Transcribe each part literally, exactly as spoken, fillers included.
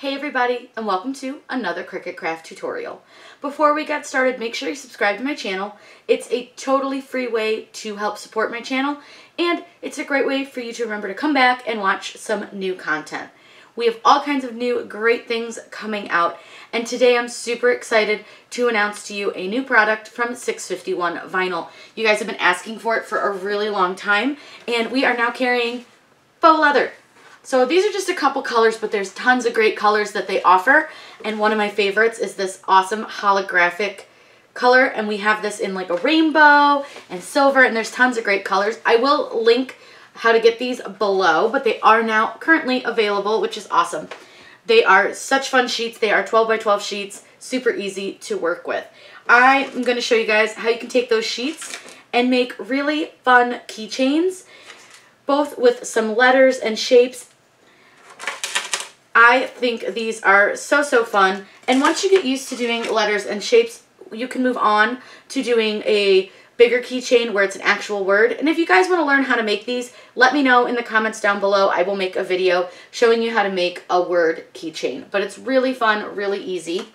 Hey everybody, and welcome to another Cricut craft tutorial. Before we get started, make sure you subscribe to my channel. It's a totally free way to help support my channel, and it's a great way for you to remember to come back and watch some new content. We have all kinds of new great things coming out, and today I'm super excited to announce to you a new product from six fifty-one Vinyl. You guys have been asking for it for a really long time, and we are now carrying faux leather. So these are just a couple colors, but there's tons of great colors that they offer. And one of my favorites is this awesome holographic color. And we have this in like a rainbow and silver, and there's tons of great colors. I will link how to get these below, but they are now currently available, which is awesome. They are such fun sheets. They are twelve by twelve sheets, super easy to work with. I'm going to show you guys how you can take those sheets and make really fun keychains, both with some letters and shapes. I think these are so, so fun. And once you get used to doing letters and shapes, you can move on to doing a bigger keychain where it's an actual word. And if you guys want to learn how to make these, let me know in the comments down below. I will make a video showing you how to make a word keychain. But it's really fun, really easy.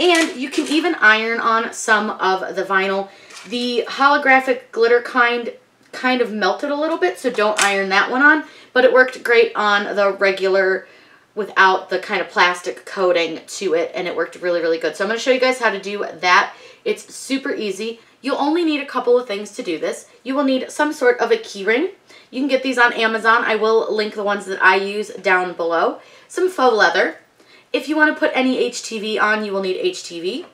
And you can even iron on some of the vinyl. The holographic glitter kind kind of melted a little bit, so don't iron that one on. But it worked great on the regular without the kind of plastic coating to it, and it worked really, really good. So I'm going to show you guys how to do that. It's super easy. You'll only need a couple of things to do this. You will need some sort of a key ring. You can get these on Amazon. I will link the ones that I use down below. Some faux leather. If you want to put any H T V on, you will need H T V.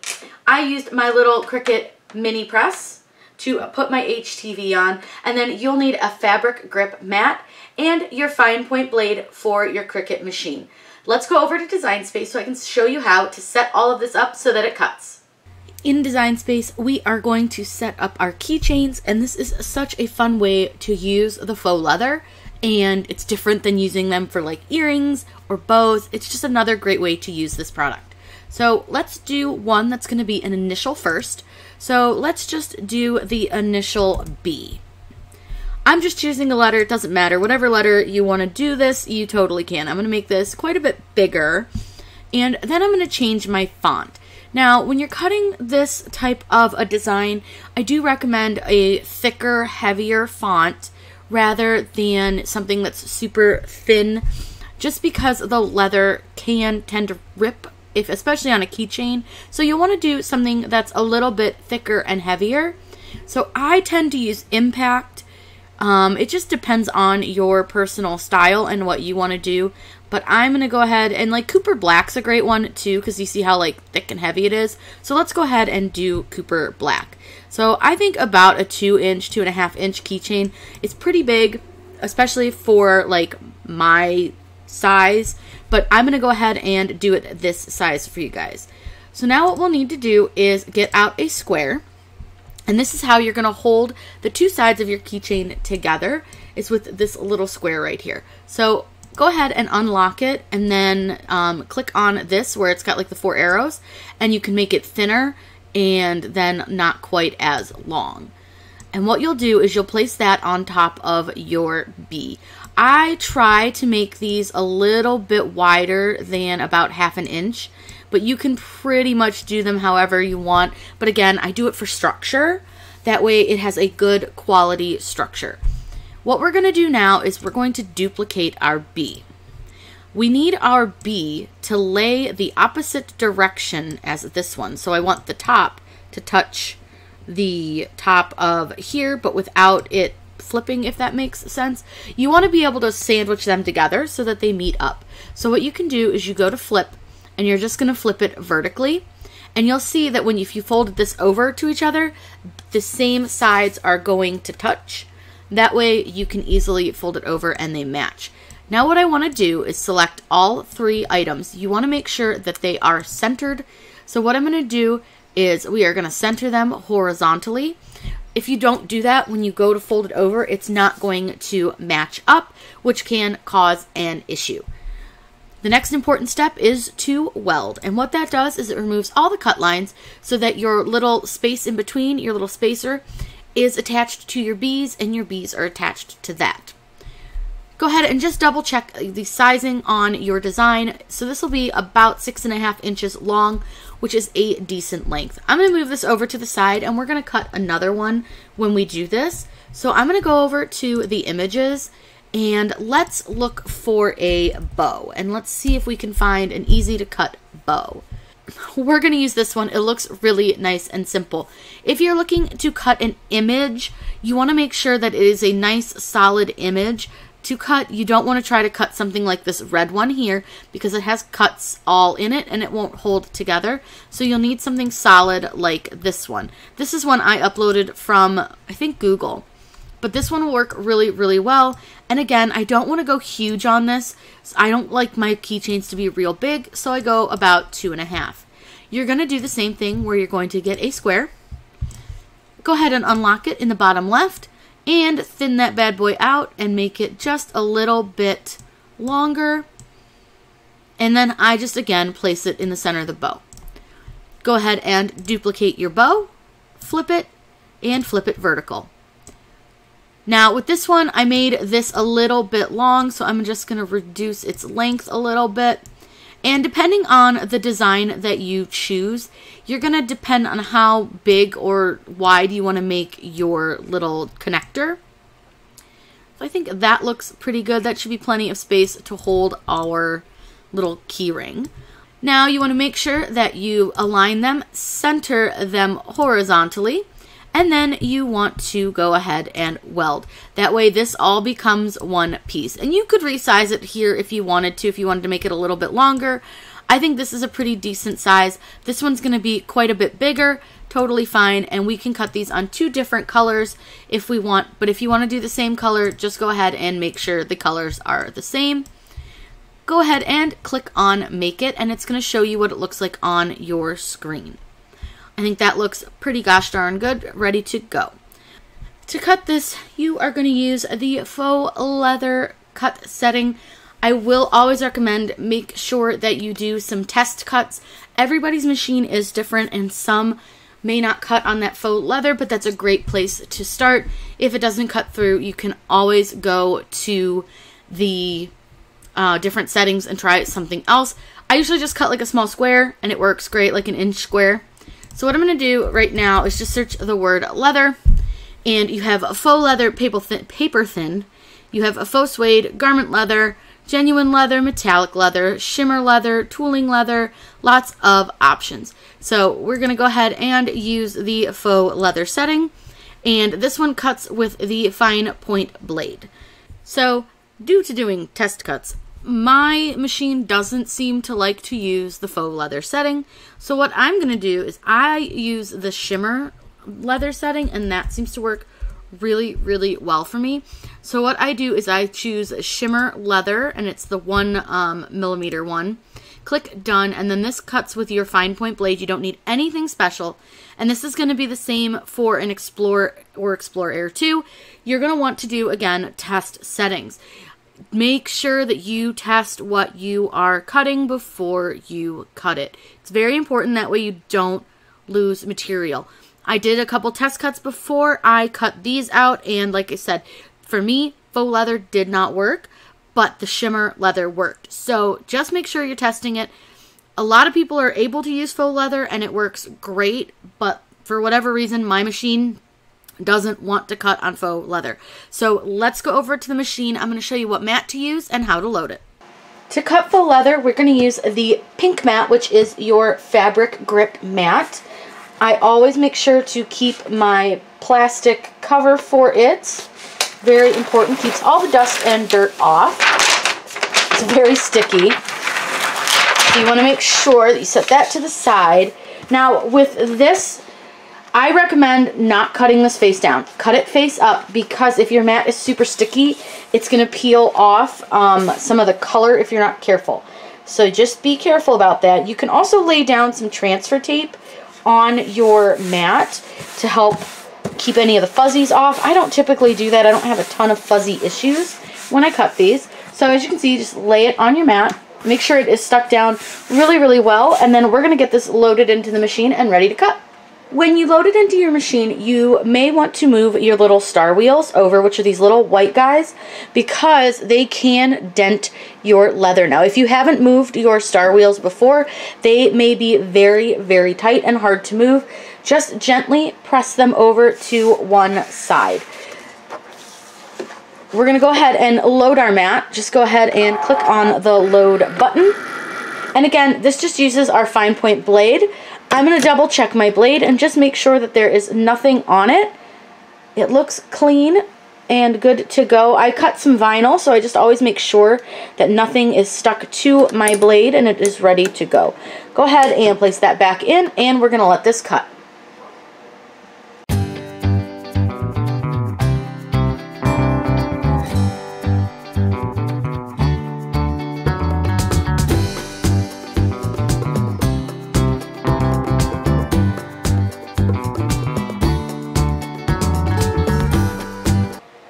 I used my little Cricut mini press to put my H T V on, and then you'll need a fabric grip mat and your fine point blade for your Cricut machine. Let's go over to Design Space so I can show you how to set all of this up so that it cuts. In Design Space, we are going to set up our keychains, and this is such a fun way to use the faux leather, and it's different than using them for like earrings or bows. It's just another great way to use this product. So let's do one that's going to be an initial first. So let's just do the initial B. I'm just choosing a letter. It doesn't matter. Whatever letter you want to do this, you totally can. I'm going to make this quite a bit bigger. And then I'm going to change my font. Now, when you're cutting this type of a design, I do recommend a thicker, heavier font rather than something that's super thin, just because the leather can tend to rip, If, especially on a keychain. So you'll want to do something that's a little bit thicker and heavier. So I tend to use Impact. Um, it just depends on your personal style and what you want to do. But I'm going to go ahead and like Cooper Black's a great one too, because you see how like thick and heavy it is. So let's go ahead and do Cooper Black. So I think about a two inch, two and a half inch keychain. It's pretty big, especially for like my size, but I'm going to go ahead and do it this size for you guys. So now what we'll need to do is get out a square, and this is how you're going to hold the two sides of your keychain together, is with this little square right here. So go ahead and unlock it, and then um, click on this where it's got like the four arrows, and you can make it thinner and then not quite as long. And what you'll do is you'll place that on top of your B. I try to make these a little bit wider than about half an inch, but you can pretty much do them however you want. But again, I do it for structure. That way it has a good quality structure. What we're going to do now is we're going to duplicate our B. We need our B to lay the opposite direction as this one. So I want the top to touch the top of here, but without it flipping, if that makes sense. You want to be able to sandwich them together so that they meet up. So what you can do is you go to flip, and you're just going to flip it vertically, and you'll see that when if you fold this over to each other, the same sides are going to touch. That way you can easily fold it over and they match. Now what I want to do is select all three items. You want to make sure that they are centered. So what I'm going to do is we are going to center them horizontally. If you don't do that, when you go to fold it over, it's not going to match up, which can cause an issue. The next important step is to weld. And what that does is it removes all the cut lines so that your little space in between, your little spacer, is attached to your bees, and your bees are attached to that. go ahead and just double check the sizing on your design. So this will be about six and a half inches long, which is a decent length. I'm going to move this over to the side and we're going to cut another one when we do this. So I'm going to go over to the images and let's look for a bow, and let's see if we can find an easy to cut bow. We're going to use this one. It looks really nice and simple. If you're looking to cut an image, you want to make sure that it is a nice solid image to cut. You don't want to try to cut something like this red one here because it has cuts all in it and it won't hold together. So you'll need something solid like this one. This is one I uploaded from, I think, Google. But this one will work really, really well. And again, I don't want to go huge on this. I don't like my keychains to be real big, so I go about two and a half. You're going to do the same thing where you're going to get a square. Go ahead and unlock it in the bottom left and thin that bad boy out and make it just a little bit longer. And then I just, again, place it in the center of the bow. Go ahead and duplicate your bow, flip it, and flip it vertical. Now with this one, I made this a little bit long, so I'm just going to reduce its length a little bit. And depending on the design that you choose, you're going to depend on how big or wide you want to make your little connector. So I think that looks pretty good. That should be plenty of space to hold our little key ring. Now you want to make sure that you align them, center them horizontally. And then you want to go ahead and weld. That way this all becomes one piece. And you could resize it here if you wanted to, if you wanted to make it a little bit longer. I think this is a pretty decent size. This one's going to be quite a bit bigger, totally fine. And we can cut these on two different colors if we want. But if you want to do the same color, just go ahead and make sure the colors are the same. Go ahead and click on Make It, and it's going to show you what it looks like on your screen. I think that looks pretty gosh darn good, ready to go. To cut this, you are going to use the faux leather cut setting. I will always recommend make sure that you do some test cuts. Everybody's machine is different and some may not cut on that faux leather, but that's a great place to start. If it doesn't cut through, you can always go to the uh, different settings and try something else. I usually just cut like a small square and it works great, like an inch square. So what I'm going to do right now is just search the word leather, and you have a faux leather, paper thin, paper thin, you have a faux suede, garment leather, genuine leather, metallic leather, shimmer leather, tooling leather, lots of options. So we're going to go ahead and use the faux leather setting, and this one cuts with the fine point blade. So due to doing test cuts, my machine doesn't seem to like to use the faux leather setting. So what I'm going to do is I use the shimmer leather setting, and that seems to work really, really well for me. So what I do is I choose shimmer leather, and it's the one um, millimeter one. Click done, and then this cuts with your fine point blade. You don't need anything special. And this is going to be the same for an Explore or Explore Air two. You're going to want to do, again, test settings. Make sure that you test what you are cutting before you cut it. It's very important, that way you don't lose material. I did a couple test cuts before I cut these out, and like I said, for me, faux leather did not work, but the shimmer leather worked. So just make sure you're testing it. A lot of people are able to use faux leather and it works great, but for whatever reason, my machine doesn't want to cut on faux leather. So let's go over to the machine. I'm going to show you what mat to use and how to load it. To cut faux leather, we're going to use the pink mat, which is your fabric grip mat. I always make sure to keep my plastic cover for it. Very important, keeps all the dust and dirt off. It's very sticky. So you want to make sure that you set that to the side. Now with this, I recommend not cutting this face down. Cut it face up, because if your mat is super sticky, it's going to peel off um, some of the color if you're not careful. So just be careful about that. You can also lay down some transfer tape on your mat to help keep any of the fuzzies off. I don't typically do that. I don't have a ton of fuzzy issues when I cut these. So as you can see, just lay it on your mat. Make sure it is stuck down really, really well. And then we're going to get this loaded into the machine and ready to cut. When you load it into your machine, you may want to move your little star wheels over, which are these little white guys, because they can dent your leather. Now, if you haven't moved your star wheels before, they may be very, very tight and hard to move. Just gently press them over to one side. We're going to go ahead and load our mat. Just go ahead and click on the load button. And again, this just uses our fine point blade. I'm going to double check my blade and just make sure that there is nothing on it. It looks clean and good to go. I cut some vinyl, so I just always make sure that nothing is stuck to my blade and it is ready to go. Go ahead and place that back in, and we're going to let this cut.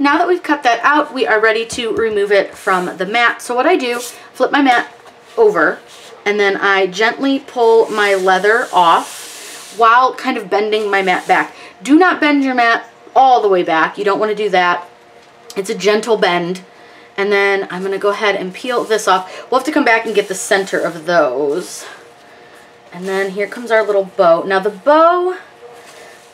Now that we've cut that out, we are ready to remove it from the mat. So what I do, flip my mat over, and then I gently pull my leather off while kind of bending my mat back. Do not bend your mat all the way back. You don't want to do that. It's a gentle bend. And then I'm going to go ahead and peel this off. We'll have to come back and get the center of those. And then here comes our little bow. Now the bow,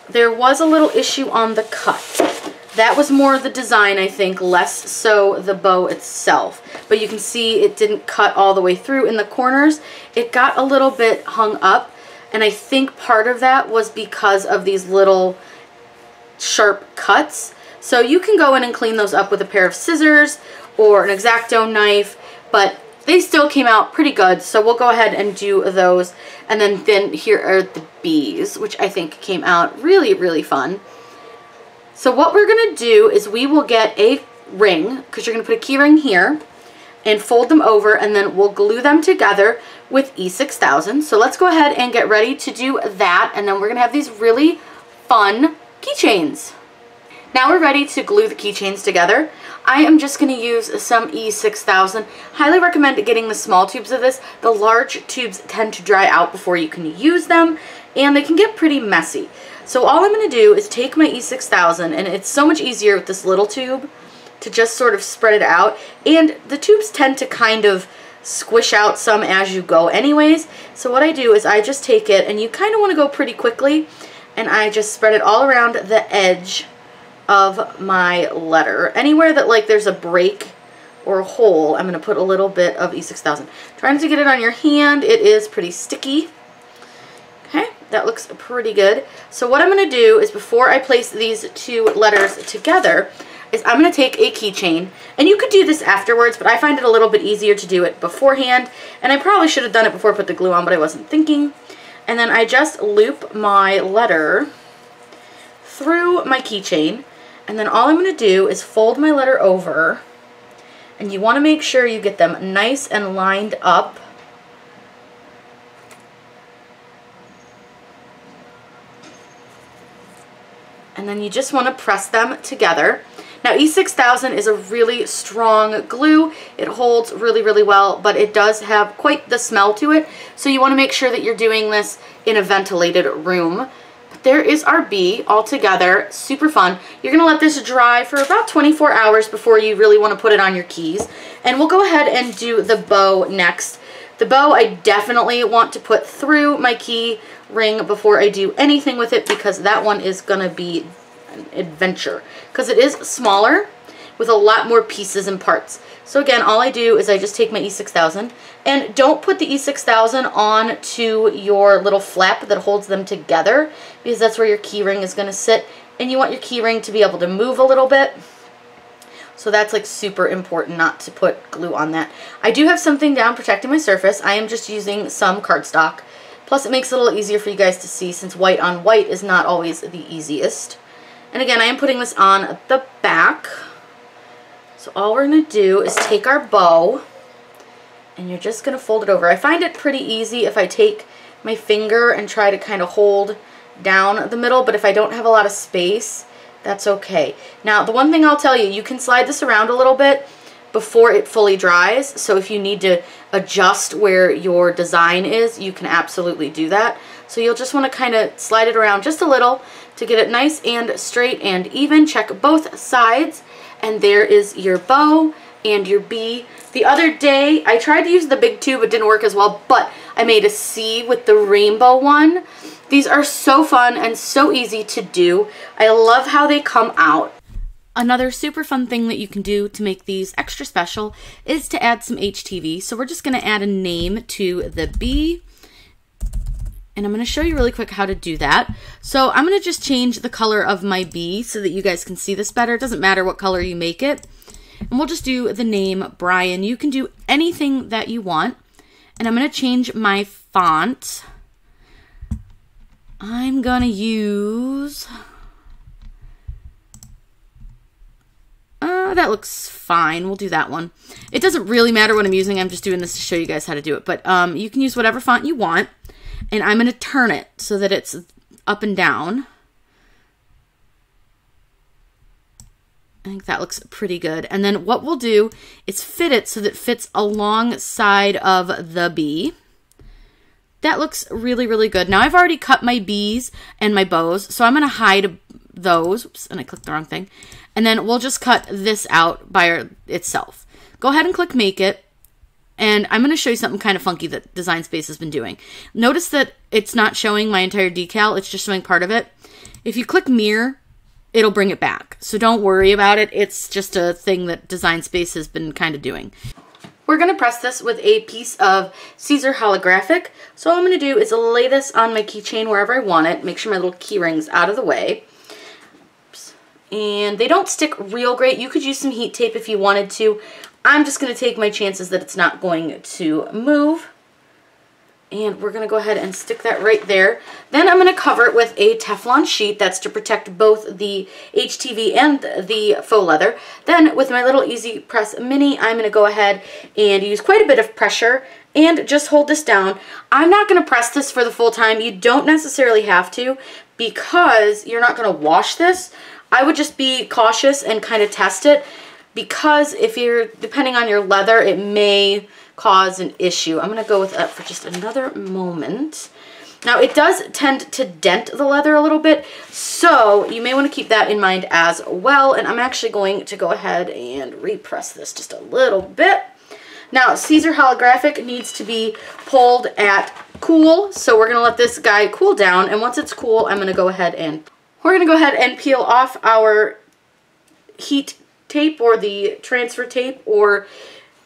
there was a little issue on the cut. That was more the design, I think, less so the bow itself. But you can see it didn't cut all the way through. In the corners, it got a little bit hung up, and I think part of that was because of these little sharp cuts. So you can go in and clean those up with a pair of scissors or an X-Acto knife, but they still came out pretty good, so we'll go ahead and do those. And then, then here are the bees, which I think came out really, really fun. So what we're going to do is we will get a ring, because you're going to put a key ring here, and fold them over, and then we'll glue them together with E six thousand. So let's go ahead and get ready to do that, and then we're going to have these really fun keychains. Now we're ready to glue the keychains together. I am just going to use some E six thousand. Highly recommend getting the small tubes of this. The large tubes tend to dry out before you can use them, and they can get pretty messy. So all I'm going to do is take my E six thousand, and it's so much easier with this little tube to just sort of spread it out. And the tubes tend to kind of squish out some as you go anyways. So what I do is I just take it, and you kind of want to go pretty quickly, and I just spread it all around the edge of my letter. Anywhere that like there's a break or a hole, I'm going to put a little bit of E six thousand. Try not to get it on your hand. It is pretty sticky. That looks pretty good. So what I'm going to do is before I place these two letters together is I'm going to take a keychain. And you could do this afterwards, but I find it a little bit easier to do it beforehand. And I probably should have done it before I put the glue on, but I wasn't thinking. And then I just loop my letter through my keychain. And then all I'm going to do is fold my letter over. And you want to make sure you get them nice and lined up. And then you just want to press them together. Now E six thousand is a really strong glue. It holds really, really well, but it does have quite the smell to it. So you want to make sure that you're doing this in a ventilated room. But there is our bee all together. Super fun. You're going to let this dry for about twenty-four hours before you really want to put it on your keys. And we'll go ahead and do the bow next. The bow I definitely want to put through my key ring before I do anything with it, because that one is going to be an adventure, because it is smaller with a lot more pieces and parts. So again, all I do is I just take my E six thousand, and don't put the E six thousand on to your little flap that holds them together, because that's where your key ring is going to sit, and you want your key ring to be able to move a little bit. So that's like super important not to put glue on that. I do have something down protecting my surface. I am just using some cardstock. Plus it makes it a little easier for you guys to see, since white on white is not always the easiest. And again, I am putting this on the back. So all we're going to do is take our bow, and you're just going to fold it over. I find it pretty easy if I take my finger and try to kind of hold down the middle, but if I don't have a lot of space, that's okay. Now, the one thing I'll tell you, you can slide this around a little bit, before it fully dries. So if you need to adjust where your design is, you can absolutely do that. So you'll just want to kind of slide it around just a little to get it nice and straight and even. Check both sides, and there is your bow and your bee. The other day I tried to use the big tube, it didn't work as well, but I made a C with the rainbow one. These are so fun and so easy to do. I love how they come out. Another super fun thing that you can do to make these extra special is to add some H T V. So we're just going to add a name to the bee, and I'm going to show you really quick how to do that. So I'm going to just change the color of my bee so that you guys can see this better. It doesn't matter what color you make it. And we'll just do the name Brian. You can do anything that you want. And I'm going to change my font. I'm going to use... Uh, that looks fine. We'll do that one. It doesn't really matter what I'm using. I'm just doing this to show you guys how to do it. But um, you can use whatever font you want. And I'm going to turn it so that it's up and down. I think that looks pretty good. And then what we'll do is fit it so that it fits alongside of the bee. That looks really, really good. Now I've already cut my bees and my bows, so I'm going to hide those. Oops, and I clicked the wrong thing. And then we'll just cut this out by itself. Go ahead and click Make It. And I'm going to show you something kind of funky that Design Space has been doing. Notice that it's not showing my entire decal. It's just showing part of it. If you click Mirror, it'll bring it back. So don't worry about it. It's just a thing that Design Space has been kind of doing. We're going to press this with a piece of Siser holographic. So all I'm going to do is lay this on my keychain wherever I want it. Make sure my little key ring's out of the way. Oops. And they don't stick real great. You could use some heat tape if you wanted to. I'm just going to take my chances that it's not going to move. And we're going to go ahead and stick that right there. Then I'm going to cover it with a Teflon sheet. That's to protect both the H T V and the faux leather. Then with my little EasyPress Mini, I'm going to go ahead and use quite a bit of pressure and just hold this down. I'm not going to press this for the full time. You don't necessarily have to, because you're not going to wash this. I would just be cautious and kind of test it, because if you're, depending on your leather, it may cause an issue. I'm going to go with that for just another moment. Now, it does tend to dent the leather a little bit, so you may want to keep that in mind as well. And I'm actually going to go ahead and repress this just a little bit. Now, Siser holographic needs to be pulled at cool, so we're going to let this guy cool down. And once it's cool, I'm going to go ahead and, we're going to go ahead and peel off our heat tape or the transfer tape or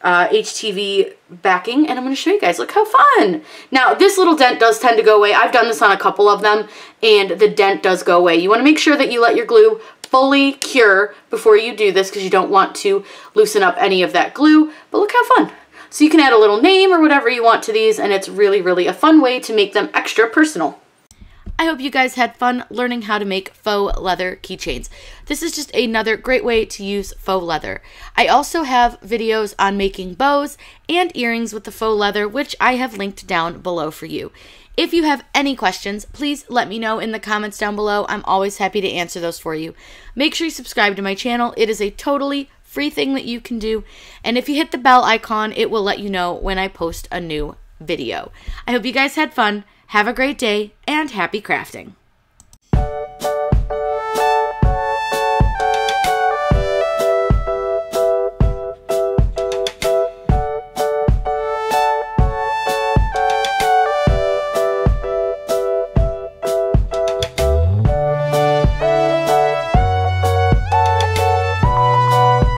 uh, H T V backing, and I'm going to show you guys. Look how fun! Now, this little dent does tend to go away. I've done this on a couple of them, and the dent does go away. You want to make sure that you let your glue fully cure before you do this, because you don't want to loosen up any of that glue, but look how fun! So you can add a little name or whatever you want to these, and it's really, really a fun way to make them extra personal. I hope you guys had fun learning how to make faux leather keychains. This is just another great way to use faux leather. I also have videos on making bows and earrings with the faux leather, which I have linked down below for you. If you have any questions, please let me know in the comments down below. I'm always happy to answer those for you. Make sure you subscribe to my channel. It is a totally free thing that you can do. And if you hit the bell icon, it will let you know when I post a new video. I hope you guys had fun. Have a great day, and happy crafting!